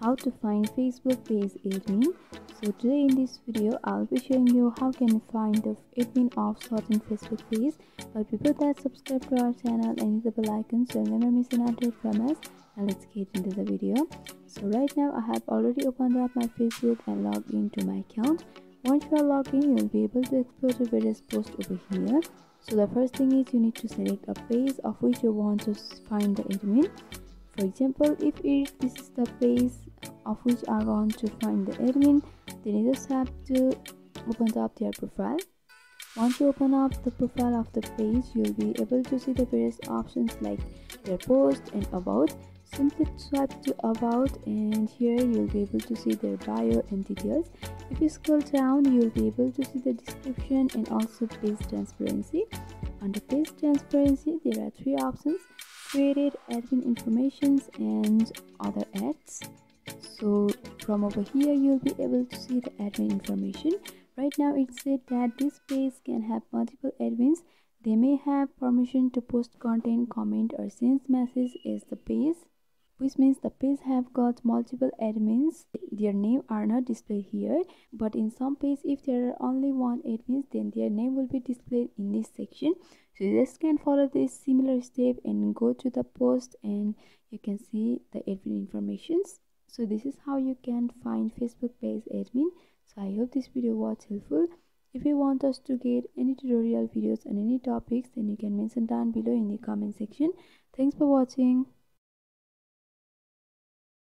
how to find Facebook page admin. So today in this video I'll be showing you how can you find the admin of certain Facebook page. But before that, subscribe to our channel and hit the bell icon so you'll never miss an update from us. And let's get into the video. So right now I have already opened up my Facebook and logged into my account. Once you are logged in, you'll be able to explore the various posts over here. So the first thing is you need to select a page of which you want to find the admin. For example, if this is the page of which I want to find the admin, then you just have to open up their profile. Once you open up the profile of the page, you'll be able to see the various options like their post and about. Simply swipe to about and here you'll be able to see their bio and details. If you scroll down, you'll be able to see the description and also page transparency. Under page transparency, there are three options: created, admin informations and other ads. So from over here you'll be able to see the admin information. Right now it said that this page can have multiple admins. They may have permission to post content, comment or send messages as the page, which means the page have got multiple admins. Their name are not displayed here, but in some page if there are only one admins, then their name will be displayed in this section. So you just can follow this similar step and go to the post and you can see the admin informations. So this is how you can find Facebook page admin. So I hope this video was helpful. If you want us to get any tutorial videos on any topics, then you can mention down below in the comment section. Thanks for watching.